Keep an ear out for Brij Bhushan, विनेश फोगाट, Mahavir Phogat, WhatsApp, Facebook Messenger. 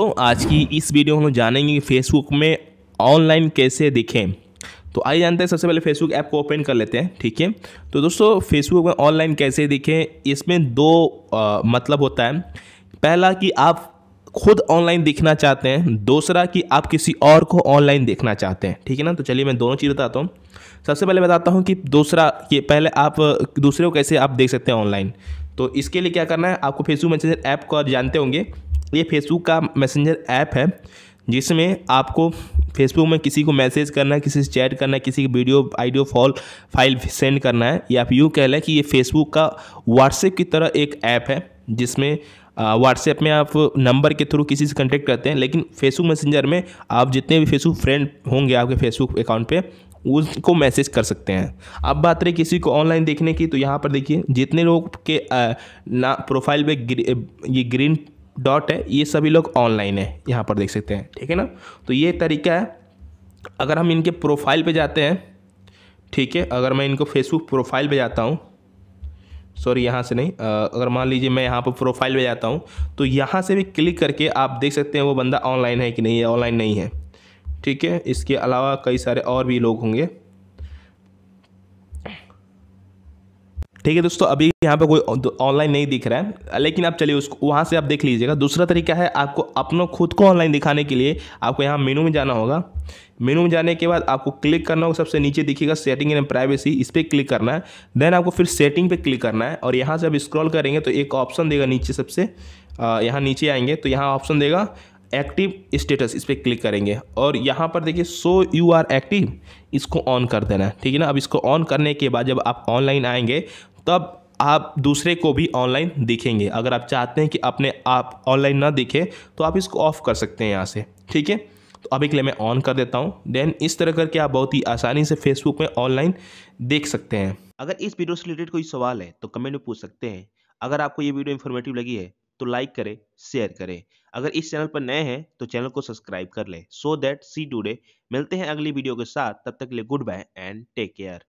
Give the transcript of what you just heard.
दोस्तों आज की इस वीडियो में हम जानेंगे कि फेसबुक में ऑनलाइन कैसे दिखें। तो आइए जानते हैं, सबसे पहले फेसबुक ऐप को ओपन कर लेते हैं। ठीक है, तो दोस्तों फेसबुक में ऑनलाइन कैसे दिखें, इसमें दो मतलब होता है। पहला कि आप खुद ऑनलाइन दिखना चाहते हैं, दूसरा कि आप किसी और को ऑनलाइन देखना चाहते हैं। ठीक है ना, तो चलिए मैं दोनों चीज़ बताता हूँ। सबसे पहले बताता हूँ कि दूसरा कि पहले आप दूसरे को कैसे आप देख सकते हैं ऑनलाइन। तो इसके लिए क्या करना है, आपको फेसबुक मैसेंजर ऐप को जानते होंगे, ये फेसबुक का मैसेंजर ऐप है जिसमें आपको फेसबुक में किसी को मैसेज करना है, किसी से चैट करना है, किसी की वीडियो आइडियो फॉल फाइल सेंड करना है, या आप यूँ कह लें कि ये फेसबुक का व्हाट्सएप की तरह एक ऐप है जिसमें व्हाट्सएप में आप नंबर के थ्रू किसी से कॉन्टेक्ट करते हैं। लेकिन फेसबुक मैसेंजर में आप जितने भी फेसबुक फ्रेंड होंगे आपके फेसबुक अकाउंट पे उसको मैसेज कर सकते हैं। अब बात रही किसी को ऑनलाइन देखने की, तो यहाँ पर देखिए जितने लोग के ना प्रोफाइल पे ये ग्रीन डॉट है, ये सभी लोग ऑनलाइन है, यहाँ पर देख सकते हैं। ठीक है ना, तो ये तरीका है। अगर हम इनके प्रोफाइल पर जाते हैं, ठीक है, अगर मैं इनको फेसबुक प्रोफाइल पर जाता हूँ, सॉरी यहाँ से नहीं, अगर मान लीजिए मैं यहाँ पर प्रोफाइल में जाता हूँ तो यहाँ से भी क्लिक करके आप देख सकते हैं वो बंदा ऑनलाइन है कि नहीं है, ऑनलाइन नहीं है। ठीक है, इसके अलावा कई सारे और भी लोग होंगे। ठीक है दोस्तों, अभी यहाँ पे कोई ऑनलाइन नहीं दिख रहा है, लेकिन आप चलिए उसको वहाँ से आप देख लीजिएगा। दूसरा तरीका है, आपको अपनों खुद को ऑनलाइन दिखाने के लिए आपको यहाँ मेनू में जाना होगा। मेनू में जाने के बाद आपको क्लिक करना होगा, सबसे नीचे दिखेगा सेटिंग एंड प्राइवेसी, इस पर क्लिक करना है। देन आपको फिर सेटिंग पे क्लिक करना है और यहाँ से आप स्क्रॉल करेंगे तो एक ऑप्शन देगा नीचे, सबसे यहाँ नीचे आएंगे तो यहाँ ऑप्शन देगा एक्टिव स्टेटस, इस पर क्लिक करेंगे और यहाँ पर देखिए सो यू आर एक्टिव, इसको ऑन कर देना है। ठीक है ना, अब इसको ऑन करने के बाद जब आप ऑनलाइन आएंगे तब आप दूसरे को भी ऑनलाइन दिखेंगे। अगर आप चाहते हैं कि अपने आप ऑनलाइन ना दिखे तो आप इसको ऑफ कर सकते हैं यहाँ से। ठीक है, तो अभी के लिए मैं ऑन कर देता हूँ। देन इस तरह करके आप बहुत ही आसानी से फेसबुक में ऑनलाइन देख सकते हैं। अगर इस वीडियो से रिलेटेड कोई सवाल है तो कमेंट में पूछ सकते हैं। अगर आपको ये वीडियो इन्फॉर्मेटिव लगी है तो लाइक करें, शेयर करें। अगर इस चैनल पर नए हैं तो चैनल को सब्सक्राइब कर लें। सो दैट सी टुडे, मिलते हैं अगली वीडियो के साथ, तब तक के लिए good bye and take care.